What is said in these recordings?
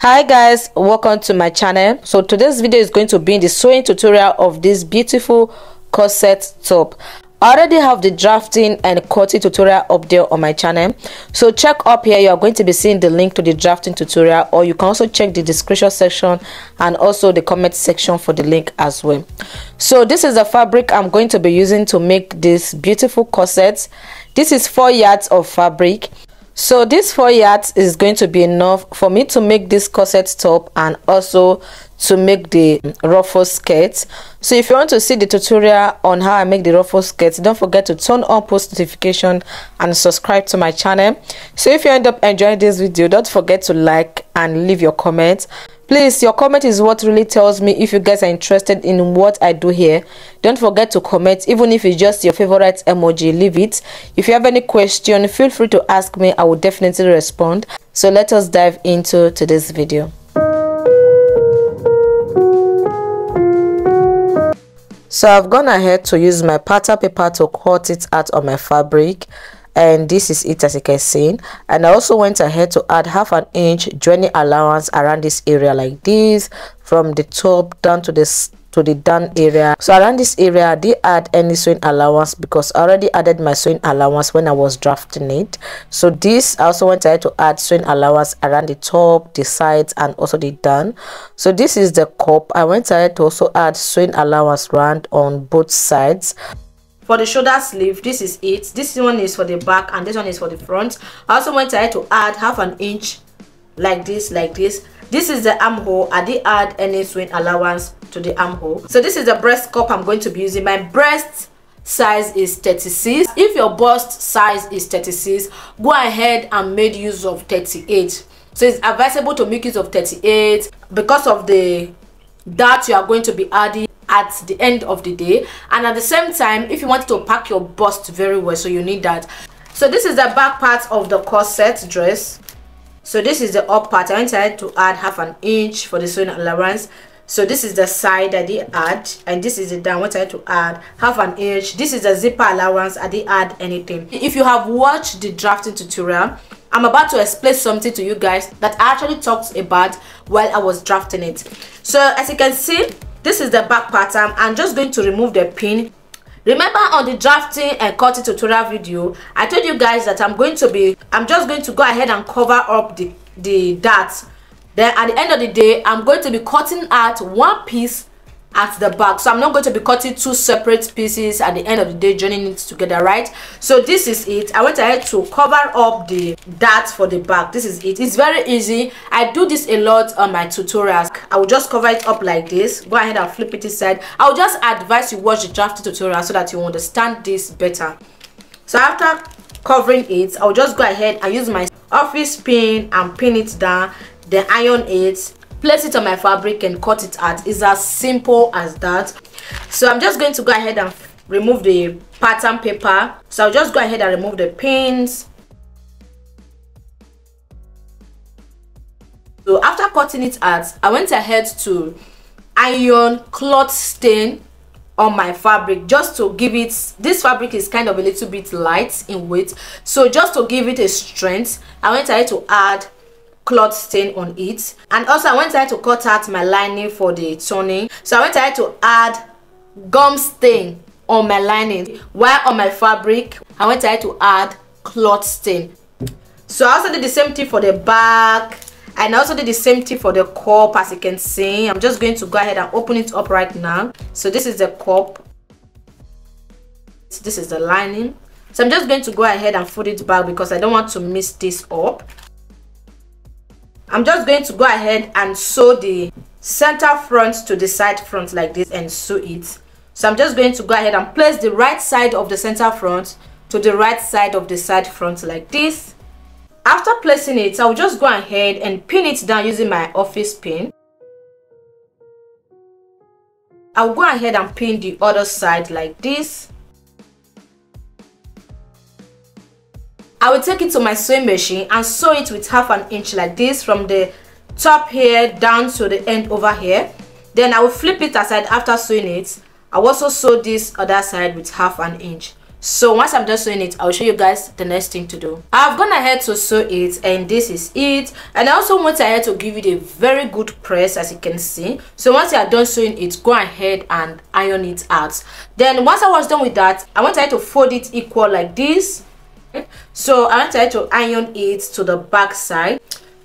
Hi guys, welcome to my channel. So today's video is going to be the sewing tutorial of this beautiful corset top. I already have the drafting and cutting tutorial up there on my channel, so check up here. You are going to be seeing the link to the drafting tutorial, or you can also check the description section and also the comment section for the link as well. So this is the fabric I'm going to be using to make this beautiful corset. This is 4 yards of fabric. So this 4 yards is going to be enough for me to make this corset top and also to make the ruffle skirt. So if you want to see the tutorial on how I make the ruffle skirt, don't forget to turn on post notification and subscribe to my channel. So if you end up enjoying this video, don't forget to like and leave your comment. Please, your comment is what really tells me if you guys are interested in what I do here. Don't forget to comment, even if it's just your favorite emoji, leave it. If you have any question, feel free to ask me. I will definitely respond. So let us dive into today's video. So I've gone ahead to use my pattern paper to cut it out on my fabric. And this is it, as you can see. And I also went ahead to add half an inch joining allowance around this area, like this, from the top down to this to the down area. So around this area I didn't add any sewing allowance because I already added my sewing allowance when I was drafting it. So this I also went ahead to add sewing allowance around the top, the sides, and also the down. So this is the cup. I went ahead to also add sewing allowance round on both sides. For the shoulder sleeve, this is it. This one is for the back and this one is for the front. I also went ahead to add half an inch like this, This is the armhole. I didn't add any sewing allowance to the armhole. So this is the breast cup I'm going to be using. My breast size is 36. If your bust size is 36, go ahead and make use of 38. So it's advisable to make use of 38 because of the dart you are going to be adding at the end of the day, and at the same time if you want to pack your bust very well, so you need that. So this is the back part of the corset dress. So this is the up part. I went ahead to add half an inch for the sewing allowance. So this is the side I did add, and this is the down. I went ahead to add half an inch. This is the zipper allowance. I didn't add anything. If you have watched the drafting tutorial, I'm about to explain something to you guys that I actually talked about while I was drafting it. So as you can see, this is the back pattern. I'm just going to remove the pin. Remember on the drafting and cutting tutorial video, I told you guys that I'm just going to go ahead and cover up the darts. Then at the end of the day, I'm going to be cutting out one piece at the back. So I'm not going to be cutting two separate pieces at the end of the day, joining it together, right? So this is it. I went ahead to cover up the darts for the back. This is it. It's very easy. I do this a lot on my tutorials. I will just cover it up like this. Go ahead and flip it inside. I will just advise you watch the drafting tutorial so that you understand this better. So after covering it, I'll just go ahead and use my office pin and pin it down, then iron it, place it on my fabric and cut it out. It's as simple as that. So I'm just going to go ahead and remove the pattern paper. So I'll just go ahead and remove the pins. So after cutting it out, I went ahead to iron cloth stain on my fabric, just to give it, this fabric is kind of a little bit light in weight, so just to give it a strength, I went ahead to add cloth stain on it. And also I went ahead to cut out my lining for the turning. So I went ahead to add gum stain on my lining, while on my fabric I went ahead to add cloth stain. So I also did the same thing for the back, and I also did the same thing for the cup. As you can see, I'm just going to go ahead and open it up right now. So this is the cup, this is the lining. So I'm just going to go ahead and fold it back because I don't want to mess this up. I'm just going to go ahead and sew the center front to the side front like this and sew it. So I'm just going to go ahead and place the right side of the center front to the right side of the side front like this. After placing it, I'll just go ahead and pin it down using my office pin. I'll go ahead and pin the other side like this. I will take it to my sewing machine and sew it with half an inch like this, from the top here down to the end over here. Then I will flip it aside after sewing it. I will also sew this other side with half an inch. So once I'm done sewing it, I'll show you guys the next thing to do. I've gone ahead to sew it, and this is it. And I also went ahead to give it a very good press, as you can see. So once you are done sewing it, go ahead and iron it out. Then once I was done with that, I went ahead to fold it equal like this. So I went ahead to iron it to the back side.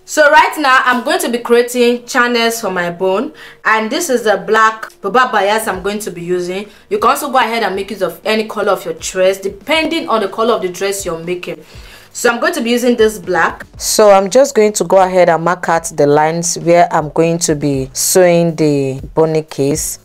So right now I'm going to be creating channels for my bone, and this is the black boba bias I'm going to be using. You can also go ahead and make use of any color of your dress depending on the color of the dress you're making. So I'm going to be using this black. So I'm just going to go ahead and mark out the lines where I'm going to be sewing the bonnet case.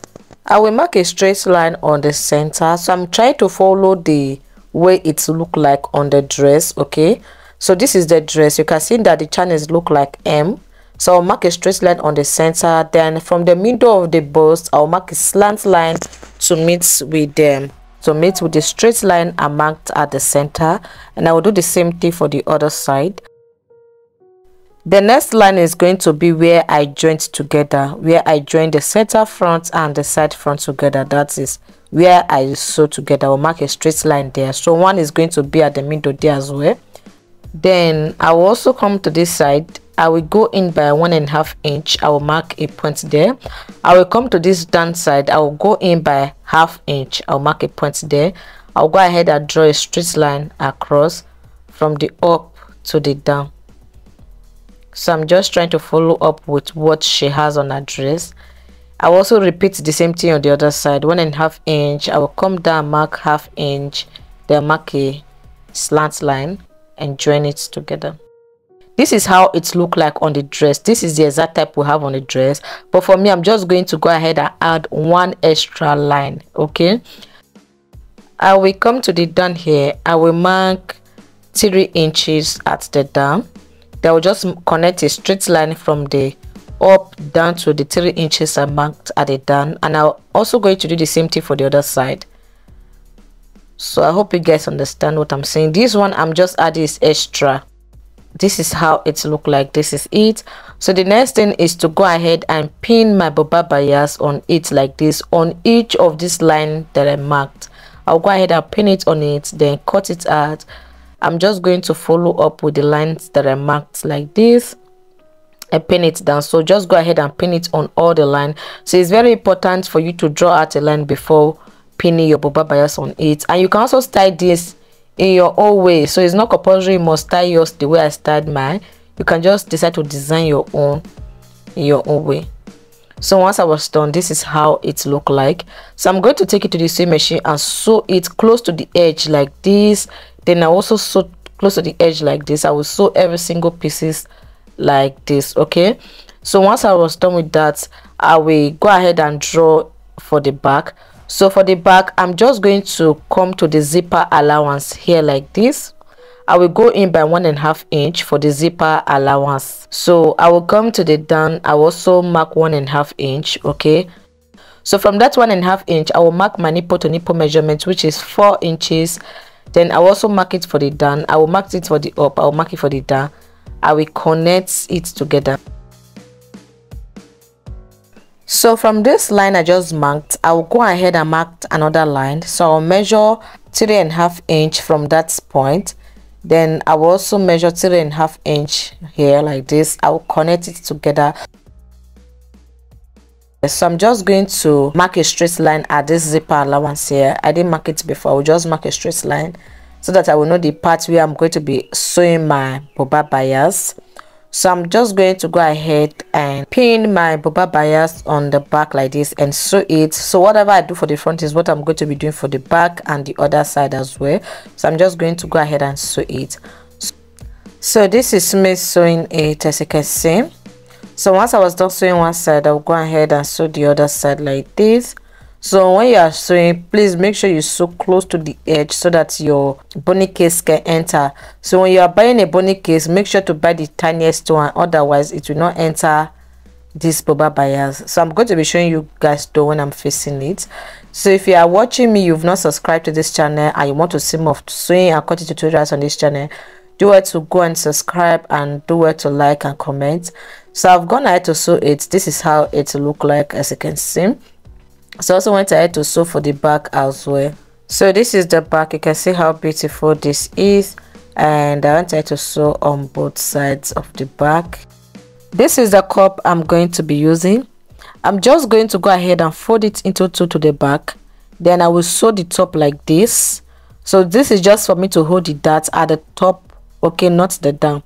I will mark a straight line on the center, so I'm trying to follow the way it look like on the dress, okay? So this is the dress. You can see that the channels look like M. So I'll mark a straight line on the center. Then from the middle of the bust, I'll mark a slant line to meet with them. So meet with the straight line I marked at the center. And I will do the same thing for the other side. The next line is going to be where I joined together, where I joined the center front and the side front together. That is where I sew together. I'll mark a straight line there. So one is going to be at the middle there as well. Then I will also come to this side. I will go in by 1.5 inch. I will mark a point there. I will come to this down side. I will go in by 0.5 inch. I'll mark a point there. I'll go ahead and draw a straight line across from the up to the down. So I'm just trying to follow up with what she has on her dress. I will also repeat the same thing on the other side. 1.5 inch. I will come down, mark 0.5 inch, then mark a slant line and join it together. This is how it look like on the dress. This is the exact type we have on the dress, but for me, I'm just going to go ahead and add one extra line, okay? I will come to the down here. I will mark 3 inches at the down. Then will just connect a straight line from the up down to the 3 inches I marked at the down, and I'm also going to do the same thing for the other side. So I hope you guys understand what I'm saying. This one I'm just adding is extra. This is how it look like. This is it. So the next thing is to go ahead and pin my boba bias on it like this, on each of this line that I marked. I'll go ahead and pin it on it, then cut it out. I'm just going to follow up with the lines that I marked like this. I pin it down. So just go ahead and pin it on all the line. So it's very important for you to draw out a line before pinning your boba bias on it. And you can also style this in your own way, so it's not compulsory you must style yours the way I styled mine. You can just decide to design your own in your own way. So once I was done, this is how it looked like. So I'm going to take it to the sewing machine and sew it close to the edge like this. Then I also sew close to the edge like this. I will sew every single pieces like this, okay? So once I was done with that, I will go ahead and draw for the back. So for the back, I'm just going to come to the zipper allowance here like this. I will go in by 1.5 inch for the zipper allowance. So I will come to the down. I will also mark 1.5 inch, okay? So from that 1.5 inch, I will mark my nipple to nipple measurement, which is 4 inches. Then I will also mark it for the down. I will mark it for the up. I will mark it for the down. I will connect it together. So from this line I just marked, I will go ahead and mark another line. So I'll measure 3.5 inch from that point. Then I will also measure 3.5 inch here like this. I will connect it together. So I'm just going to mark a straight line at this zipper allowance here. I didn't mark it before. I will just mark a straight line so that I will know the part where I'm going to be sewing my boba bias. So I'm just going to go ahead and pin my boba bias on the back like this and sew it. So whatever I do for the front is what I'm going to be doing for the back and the other side as well. So I'm just going to go ahead and sew it. So this is me sewing it, as you can see. So once I was done sewing one side, I'll go ahead and sew the other side like this. So when you are sewing, please make sure you sew close to the edge so that your bonnet case can enter. So when you are buying a bonnet case, make sure to buy the tiniest one, otherwise it will not enter this boba bias. So I'm going to be showing you guys though when I'm facing it. So if you are watching me, you've not subscribed to this channel and you want to see more of sewing and cutting tutorials on this channel, do it to go and subscribe and do it to like and comment. So I've gone ahead to sew it. This is how it look like, as you can see. So I also went ahead to sew for the back as well. So this is the back. You can see how beautiful this is, and I wanted to sew on both sides of the back. This is the cup I'm going to be using. I'm just going to go ahead and fold it into two to the back, then I will sew the top like this. So this is just for me to hold the darts at the top, okay, not the down.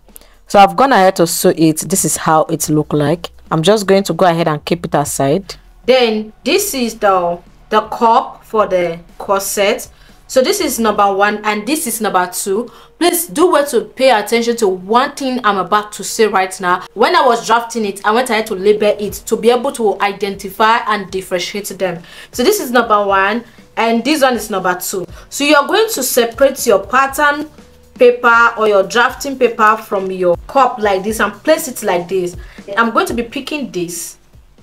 So I've gone ahead to sew it. This is how it look like. I'm just going to go ahead and keep it aside. Then this is the cup for the corset. So this is number one and this is number two. Please do well to pay attention to one thing I'm about to say right now. When I was drafting it, I went ahead to label it to be able to identify and differentiate them. So this is number one and this one is number two. So you're going to separate your pattern paper or your drafting paper from your cup like this and place it like this. I'm going to be picking this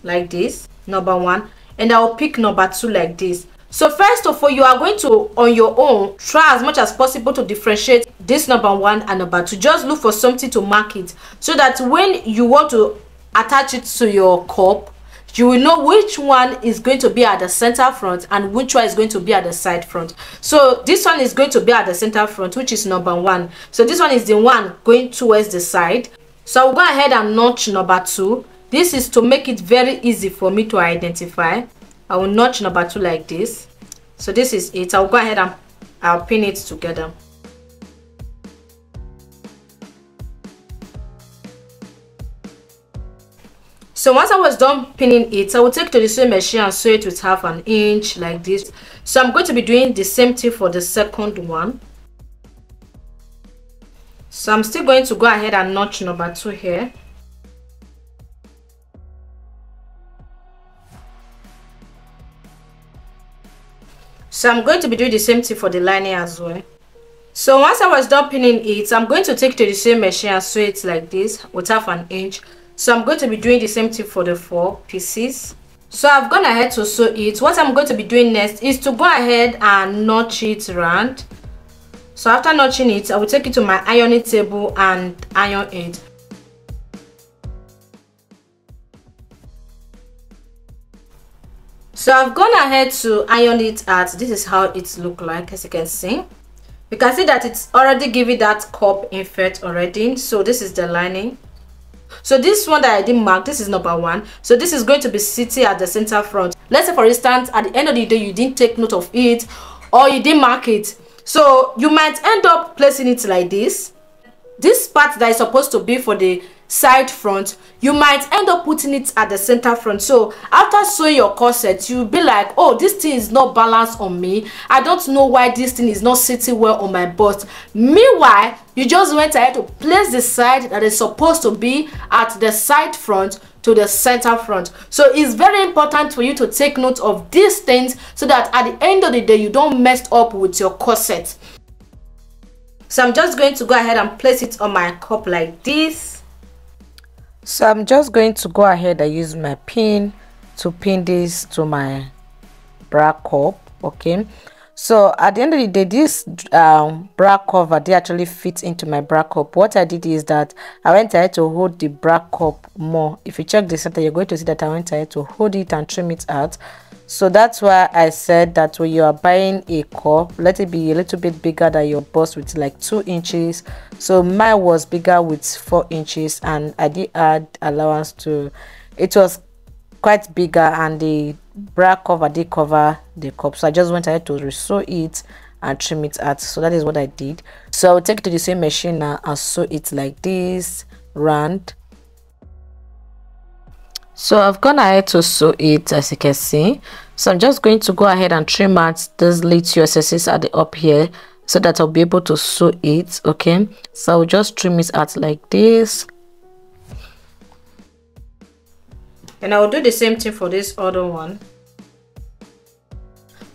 like this, number one, and I'll pick number two like this. So first of all, you are going to, on your own, try as much as possible to differentiate this number one and number two. Just look for something to mark it so that when you want to attach it to your cup, you will know which one is going to be at the center front and which one is going to be at the side front. So this one is going to be at the center front, which is number one. So this one is the one going towards the side. So I'll go ahead and notch number two. This is to make it very easy for me to identify. I will notch number two like this. So this is it. I'll go ahead and I'll pin it together. So once I was done pinning it, I will take to the sewing machine and sew it with 1/2 inch like this. So I'm going to be doing the same thing for the second one. So I'm still going to go ahead and notch number two here. So I'm going to be doing the same thing for the lining as well. So once I was done pinning it, I'm going to take to the sewing machine and sew it like this with 1/2 inch. So I'm going to be doing the same thing for the four pieces. So I've gone ahead to sew it. What I'm going to be doing next is to go ahead and notch it round. So after notching it, I will take it to my ironing table and iron it. So I've gone ahead to iron it out. This is how it looks like, as you can see. You can see that it's already giving that cup effect already. So this is the lining. So this one that I didn't mark, this is number one. So this is going to be sitting at the center front. Let's say, for instance, at the end of the day, you didn't take note of it or you didn't mark it. So you might end up placing it like this. This part that is supposed to be for the side front, you might end up putting it at the center front. So after sewing your corset, you'll be like, oh, this thing is not balanced on me. I don't know why this thing is not sitting well on my bust. Meanwhile, you just went ahead to place the side that is supposed to be at the side front to the center front. So it's very important for you to take note of these things so that at the end of the day, you don't mess up with your corset. So I'm just going to go ahead and place it on my cup like this. So I'm just going to go ahead and use my pin to pin this to my bra cup, okay? So at the end of the day, this bra cover, they actually fit into my bra cup. What I did is that I went ahead to hold the bra cup more. If you check the center, you're going to see that I went ahead to hold it and trim it out. So that's why I said that when you are buying a cup, let it be a little bit bigger than your bust with like 2 inches. So mine was bigger with 4 inches, and I did add allowance to it. Was quite bigger, and the bra cover did cover the cup. So I just went ahead to resew it and trim it out. So that is what I did. So I'll take it to the sewing machine now and sew it like this round. So I've gone ahead to sew it, as you can see. So I'm just going to go ahead and trim out those little excesses at the up here so that I'll be able to sew it, okay? So I'll just trim it out like this. And I'll do the same thing for this other one.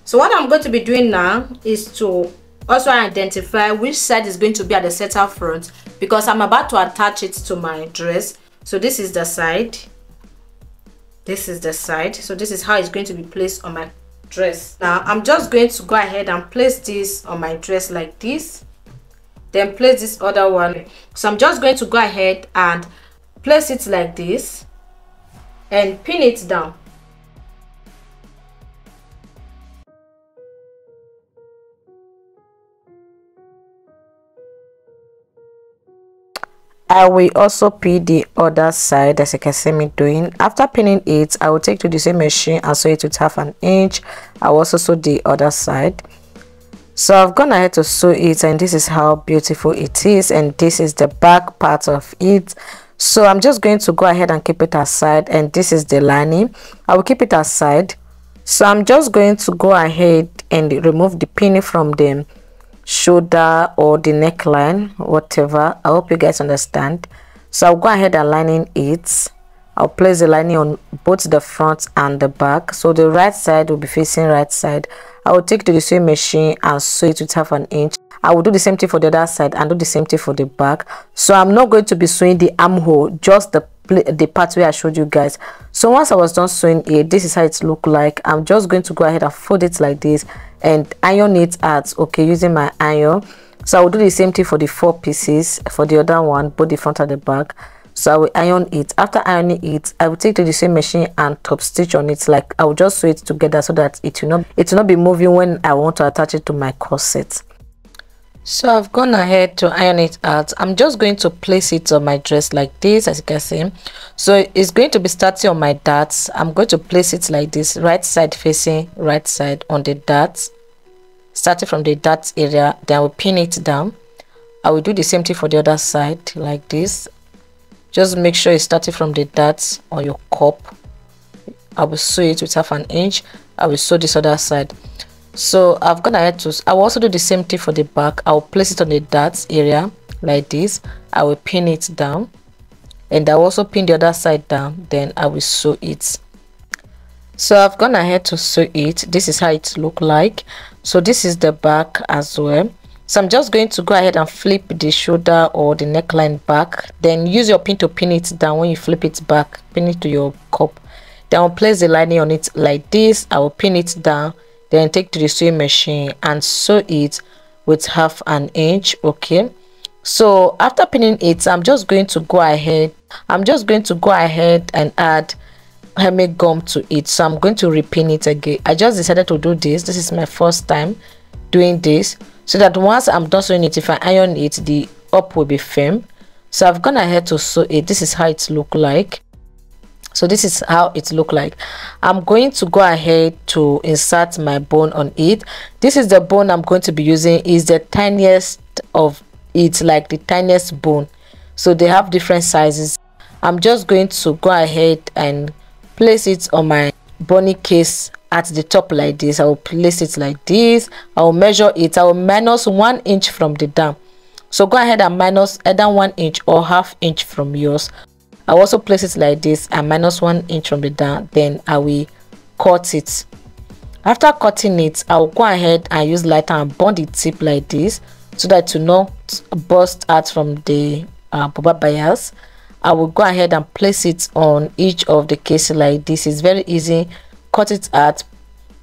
So what I'm going to be doing now is to also identify which side is going to be at the center front, because I'm about to attach it to my dress. So this is the side. This is the side. So this is how it's going to be placed on my dress. Now I'm just going to go ahead and place this on my dress like this, then place this other one. So I'm just going to go ahead and place it like this and pin it down. I will also pin the other side, as you can see me doing. After pinning it, I will take to the same machine and sew it with 1/2 inch. I will also sew the other side. So I've gone ahead to sew it, and this is how beautiful it is, and this is the back part of it. So I'm just going to go ahead and keep it aside, and this is the lining. I will keep it aside. So I'm just going to go ahead and remove the pinning from the shoulder or the neckline, whatever. I hope you guys understand. So I'll go ahead and lining it. I'll place the lining on both the front and the back, so the right side will be facing right side. I will take to the sewing machine and sew it with 1/2 inch. I will do the same thing for the other side and do the same thing for the back. So I'm not going to be sewing the armhole, just the part where I showed you guys. So once I was done sewing it, this is how it looked like. I'm just going to go ahead and fold it like this and iron it out, okay, using my iron. So I will do the same thing for the 4 pieces, for the other one, both the front and the back. So I will iron it. After ironing it, I will take to the same machine and top stitch on it. Like, I will just sew it together so that it will not be moving when I want to attach it to my corset. So I've gone ahead to iron it out. I'm just going to place it on my dress like this, as you can see. So it's going to be starting on my darts. I'm going to place it like this, right side facing right side on the darts, starting from the darts area. Then I will pin it down. I will do the same thing for the other side like this. Just make sure it's starting from the darts on your cup. I will sew it with 1/2 inch. I will sew this other side. So I've gone ahead to, I will also do the same thing for the back. I will place it on the darts area like this. I will pin it down, and I will also pin the other side down. Then I will sew it. So I've gone ahead to sew it. This is how it look like. So this is the back as well. So I'm just going to go ahead and flip the shoulder or the neckline back, then use your pin to pin it down. When you flip it back, pin it to your cup. Then I'll place the lining on it like this. I will pin it down, then take to the sewing machine and sew it with 1/2 inch, okay. So after pinning it, I'm just going to go ahead and add hermit gum to it. So I'm going to repin it again. I just decided to do this. This is my first time doing this, so that once I'm done sewing it, if I iron it, the up will be firm. So I've gone ahead to sew it. This is how it look like. So this is how it look like. I'm going to go ahead to insert my bone on it. This is the bone I'm going to be using. Is the tiniest of it, like the tiniest bone. So they have different sizes. I'm just going to go ahead and place it on my bony case at the top like this. I will place it like this. I will measure it. I will minus 1 inch from the down. So go ahead and minus either 1 inch or 1/2 inch from yours. I will also place it like this and minus 1 inch from the down. Then I will cut it. After cutting it, I will go ahead and use lighter and bond the tip like this, so that to not burst out from the boba bias. I will go ahead and place it on each of the cases like this. It's very easy. Cut it out,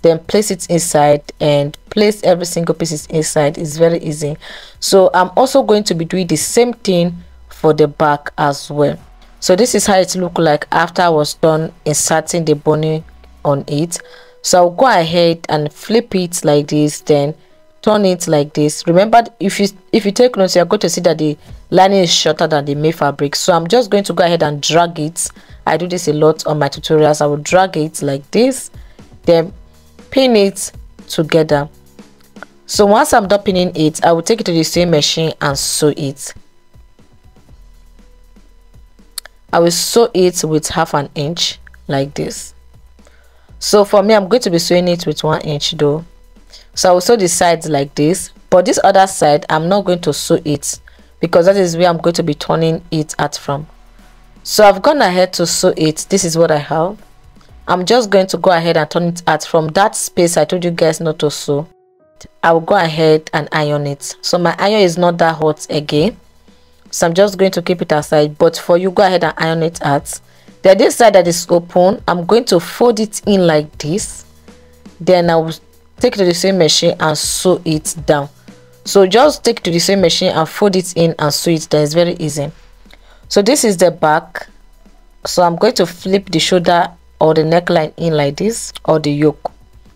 then place it inside, and place every single piece inside. It's very easy. So I'm also going to be doing the same thing for the back as well. So this is how it looked like after I was done inserting the bony on it. So I'll go ahead and flip it like this, then turn it like this. Remember, if you take notes, you're going to see that the lining is shorter than the main fabric. So I'm just going to go ahead and drag it. I do this a lot on my tutorials. I will drag it like this, then pin it together. So once I'm done pinning it, I will take it to the sewing machine and sew it. I will sew it with 1/2 inch like this. So for me, I'm going to be sewing it with 1 inch though. So I will sew the sides like this, but this other side I'm not going to sew it, because that is where I'm going to be turning it out from. So I've gone ahead to sew it. This is what I have. I'm just going to go ahead and turn it out from that space I told you guys not to sew. I will go ahead and iron it. So my iron is not that hot again, so I'm just going to keep it aside. But for you, go ahead and iron it out. Then this side that is open, I'm going to fold it in like this. Then I will take to the sewing machine and sew it down. So just take to the sewing machine and fold it in and sew it down. It's very easy. So this is the back. So I'm going to flip the shoulder or the neckline in like this, or the yoke.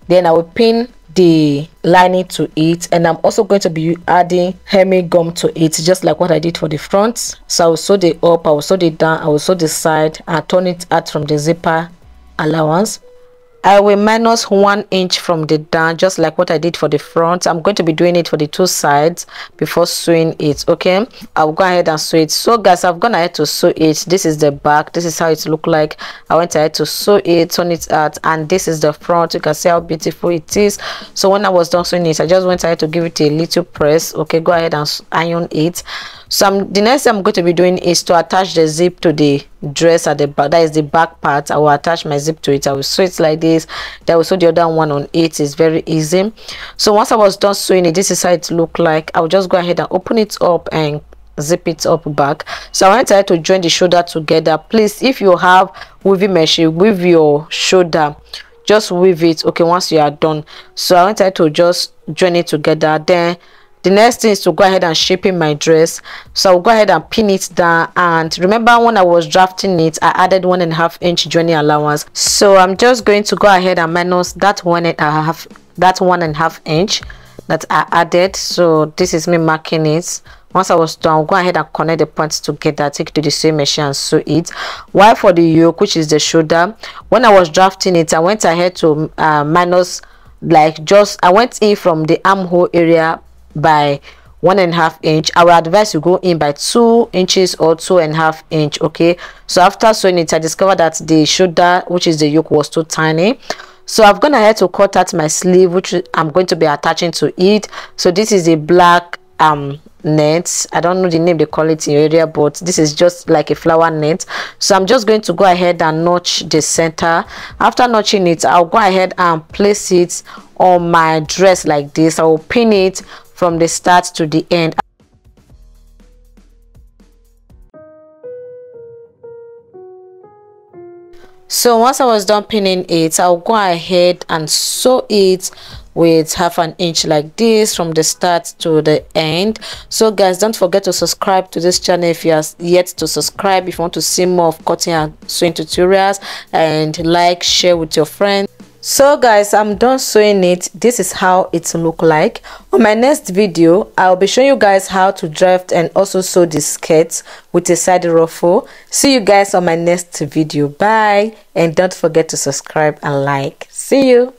Then I will pin the lining to it, and I'm also going to be adding hemming gum to it, just like what I did for the front. So I will sew the up, I will sew the down, I will sew the side, and turn it out from the zipper allowance. I will minus 1 inch from the down, just like what I did for the front. I'm going to be doing it for the two sides before sewing it. Okay, I'll go ahead and sew it. So guys, I've gone ahead to sew it. This is the back, this is how it looked like. I went ahead to sew it, turn it out, and this is the front. You can see how beautiful it is. So when I was done sewing it, I just went ahead to give it a little press. Okay, go ahead and iron it. So the next thing I'm going to be doing is to attach the zip to the dress at the back. That is the back part. I will attach my zip to it. I will sew it like this. Then I will sew the other one on it. It's very easy. So once I was done sewing it, this is how it looked like. I'll just go ahead and open it up and zip it up back. So I want to try to join the shoulder together. Please, if you have weaving machine, weave your shoulder, just weave it. Okay, once you are done. So I want to try to just join it together. Then the next thing is to go ahead and shape in my dress. So I'll go ahead and pin it down. And remember, when I was drafting it, I added 1.5 inch joining allowance. So I'm just going to go ahead and minus that 1.5, that 1.5 inch that I added. So this is me marking it. Once I was done, I'll go ahead and connect the points together, take it to the sewing machine and sew it. While for the yoke, which is the shoulder, when I was drafting it, I went ahead to minus, like, just I went in from the armhole area by 1.5 inch. I will advise you go in by 2 inches or 2.5 inch. Okay, so after sewing it, I discovered that the shoulder, which is the yoke, was too tiny. So I've gone ahead to cut out my sleeve, which I'm going to be attaching to it. So this is a black net. I don't know the name they call it in your area, but this is just like a flower net. So I'm just going to go ahead and notch the center. After notching it, I'll go ahead and place it on my dress like this. I will pin it from the start to the end. So once I was done pinning it, I'll go ahead and sew it with 1/2 inch like this from the start to the end. So guys, don't forget to subscribe to this channel if you are yet to subscribe, if you want to see more of cutting and sewing tutorials, and like, share with your friends. So guys, I'm done sewing it. This is how it look like. On my next video, I'll be showing you guys how to draft and also sew the skirt with a side ruffle. See you guys on my next video. Bye, and don't forget to subscribe and like. See you.